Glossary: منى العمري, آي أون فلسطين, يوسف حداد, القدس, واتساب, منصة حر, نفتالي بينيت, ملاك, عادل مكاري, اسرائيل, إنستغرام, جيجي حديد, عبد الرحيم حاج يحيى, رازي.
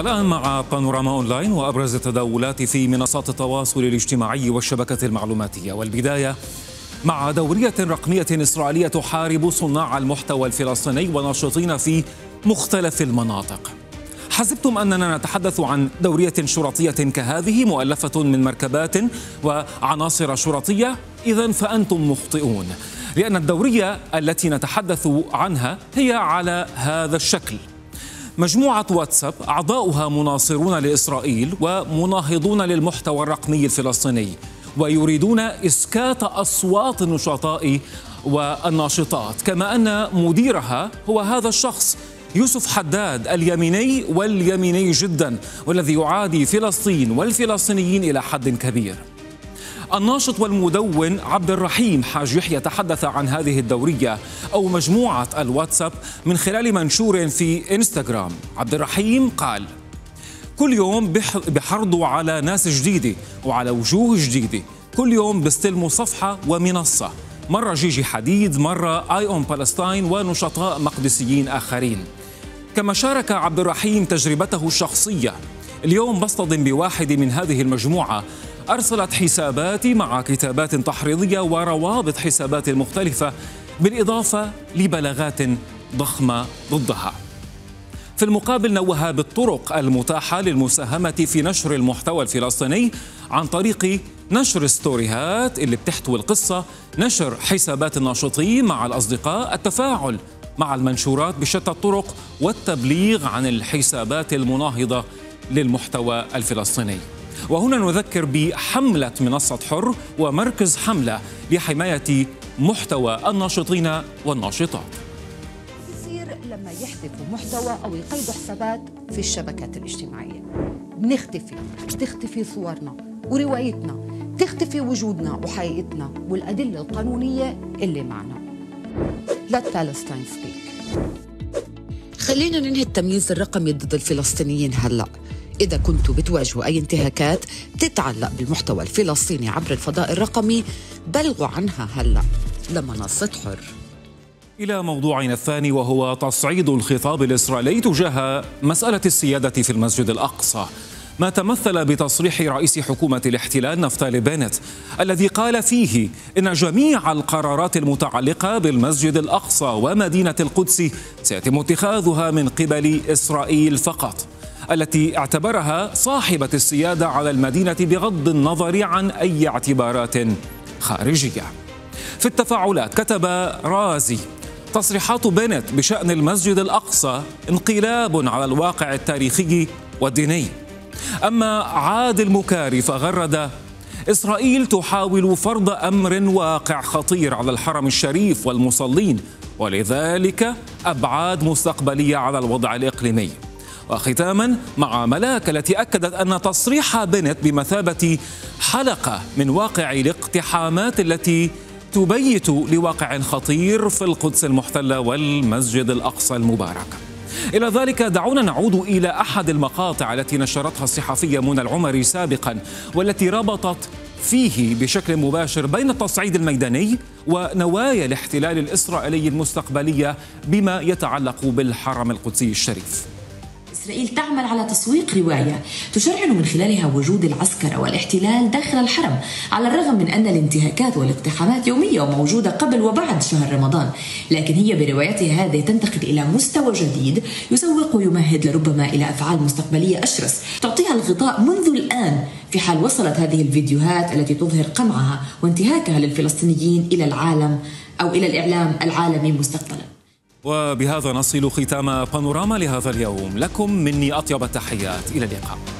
الآن مع بانوراما أونلاين وأبرز التداولات في منصات التواصل الاجتماعي والشبكة المعلوماتية، والبداية مع دورية رقمية إسرائيلية تحارب صناع المحتوى الفلسطيني وناشطين في مختلف المناطق. حسبتم أننا نتحدث عن دورية شرطية كهذه مؤلفة من مركبات وعناصر شرطية؟ إذن فأنتم مخطئون، لأن الدورية التي نتحدث عنها هي على هذا الشكل: مجموعة واتساب أعضاؤها مناصرون لإسرائيل ومناهضون للمحتوى الرقمي الفلسطيني، ويريدون إسكات أصوات النشطاء والناشطات، كما أن مديرها هو هذا الشخص يوسف حداد اليميني واليميني جدا، والذي يعادي فلسطين والفلسطينيين إلى حد كبير. الناشط والمدون عبد الرحيم حاج يحيى تحدث عن هذه الدورية أو مجموعة الواتساب من خلال منشور في إنستغرام. عبد الرحيم قال: كل يوم بحرضوا على ناس جديدة وعلى وجوه جديدة، كل يوم بستلموا صفحة ومنصة، مرة جيجي حديد، مرة آي أون فلسطين ونشطاء مقدسيين آخرين. كما شارك عبد الرحيم تجربته الشخصية: اليوم بصطدم بواحد من هذه المجموعة، أرسلت حساباتي مع كتابات تحريضية وروابط حسابات مختلفة، بالإضافة لبلاغات ضخمة ضدها. في المقابل نوه بالطرق المتاحة للمساهمة في نشر المحتوى الفلسطيني عن طريق نشر ستوريهات اللي بتحتوي القصة، نشر حسابات الناشطين مع الأصدقاء، التفاعل مع المنشورات بشتى الطرق، والتبليغ عن الحسابات المناهضة للمحتوى الفلسطيني. وهنا نذكر بحملة منصة حر ومركز حملة لحماية محتوى الناشطين والناشطات. بيصير لما يحذفوا محتوى أو يقيدوا حسابات في الشبكات الاجتماعية بنختفي، بتختفي صورنا وروايتنا، تختفي وجودنا وحقيقتنا والأدلة القانونية اللي معنا. Let Palestine speak. خلينا ننهي التمييز الرقمي ضد الفلسطينيين هلأ. إذا كنتوا بتواجهوا أي انتهاكات بتتعلق بالمحتوى الفلسطيني عبر الفضاء الرقمي بلغوا عنها هلأ لمنصة حر. إلى موضوعنا الثاني، وهو تصعيد الخطاب الإسرائيلي تجاه مسألة السيادة في المسجد الأقصى، ما تمثل بتصريح رئيس حكومة الاحتلال نفتالي بينيت الذي قال فيه إن جميع القرارات المتعلقة بالمسجد الأقصى ومدينة القدس سيتم اتخاذها من قبل إسرائيل فقط، التي اعتبرها صاحبة السيادة على المدينة بغض النظر عن أي اعتبارات خارجية. في التفاعلات كتب رازي: تصريحات بينيت بشأن المسجد الأقصى انقلاب على الواقع التاريخي والديني. أما عادل مكاري فغرد: إسرائيل تحاول فرض أمر واقع خطير على الحرم الشريف والمصلين، ولذلك أبعاد مستقبلية على الوضع الإقليمي. وختاما مع ملاك التي أكدت أن تصريح بينيت بمثابة حلقة من واقع الاقتحامات التي تبيت لواقع خطير في القدس المحتلة والمسجد الأقصى المبارك. إلى ذلك دعونا نعود إلى أحد المقاطع التي نشرتها الصحفية منى العمري سابقا، والتي ربطت فيه بشكل مباشر بين التصعيد الميداني ونوايا الاحتلال الإسرائيلي المستقبلية بما يتعلق بالحرم القدسي الشريف. إسرائيل تعمل على تسويق رواية تشرعن من خلالها وجود العسكر أو الاحتلال داخل الحرم، على الرغم من أن الانتهاكات والاقتحامات يومية وموجودة قبل وبعد شهر رمضان، لكن هي بروايتها هذه تنتقل إلى مستوى جديد يسوق ويمهد لربما إلى أفعال مستقبلية أشرس تعطيها الغطاء منذ الآن، في حال وصلت هذه الفيديوهات التي تظهر قمعها وانتهاكها للفلسطينيين إلى العالم أو إلى الإعلام العالمي مستقبلا. وبهذا نصل ختام بانوراما لهذا اليوم، لكم مني أطيب التحيات، إلى اللقاء.